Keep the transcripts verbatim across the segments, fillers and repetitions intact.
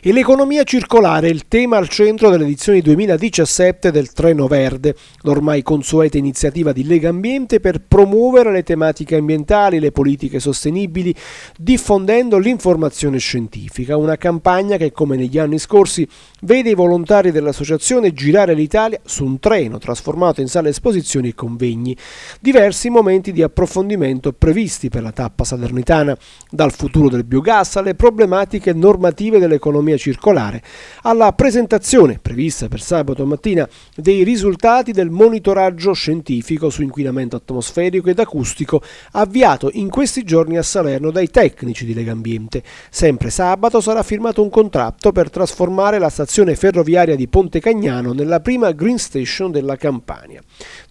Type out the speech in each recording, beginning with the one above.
e l'economia circolare è il tema al centro dell'edizione duemiladiciassette del Treno Verde, l'ormai consueta iniziativa di Legambiente per promuovere le tematiche ambientali, le politiche sostenibili, diffondendo l'informazione scientifica. Una campagna che, come negli anni scorsi, vede i volontari dell'associazione girare l'Italia su un treno trasformato in sale esposizioni e convegni. Diversi momenti di approfondimento previsti per la tappa salernitana, dal futuro del biogas alle problematiche normative dell'economia circolare, alla presentazione, prevista per sabato mattina, dei risultati del monitoraggio scientifico su inquinamento atmosferico ed acustico avviato in questi giorni a Salerno dai tecnici di Legambiente. Sempre sabato sarà firmato un contratto per trasformare la stazione ferroviaria di Pontecagnano nella prima Green Station della Campania.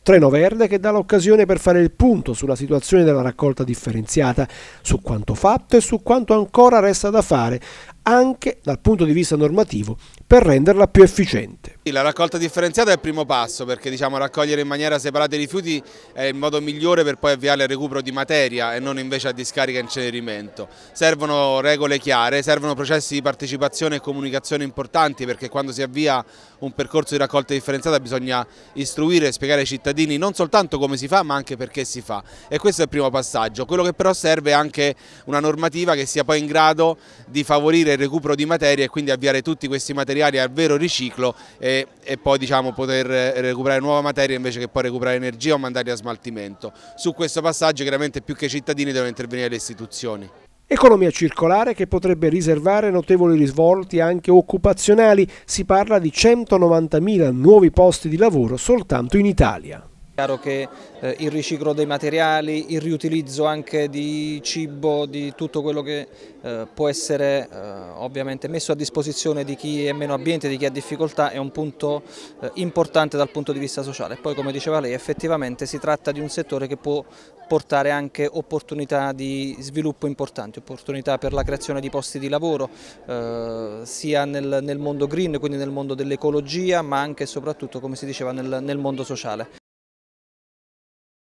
Treno Verde che dà l'occasione per fare il punto sulla situazione della raccolta differenziata, su quanto fatto e su quanto ancora resta da fare, anche dal punto di vista normativo, per renderla più efficiente. La raccolta differenziata è il primo passo, perché diciamo, raccogliere in maniera separata i rifiuti è il modo migliore per poi avviare il recupero di materia e non invece a discarica e incenerimento. Servono regole chiare, servono processi di partecipazione e comunicazione importanti, perché quando si avvia un percorso di raccolta differenziata bisogna istruire e spiegare ai cittadini non soltanto come si fa, ma anche perché si fa, e questo è il primo passaggio. Quello che però serve è anche una normativa che sia poi in grado di favorire il recupero di materia e quindi avviare tutti questi materiali al vero riciclo e e poi diciamo, poter recuperare nuova materia invece che poi recuperare energia o mandarli a smaltimento. Su questo passaggio chiaramente più che i cittadini devono intervenire le istituzioni. Economia circolare che potrebbe riservare notevoli risvolti anche occupazionali. Si parla di centonovantamila nuovi posti di lavoro soltanto in Italia. È chiaro che eh, il riciclo dei materiali, il riutilizzo anche di cibo, di tutto quello che eh, può essere eh, ovviamente messo a disposizione di chi è meno abbiente, di chi ha difficoltà, è un punto eh, importante dal punto di vista sociale. Poi, come diceva lei, effettivamente si tratta di un settore che può portare anche opportunità di sviluppo importanti, opportunità per la creazione di posti di lavoro, eh, sia nel, nel mondo green, quindi nel mondo dell'ecologia, ma anche e soprattutto, come si diceva, nel, nel mondo sociale.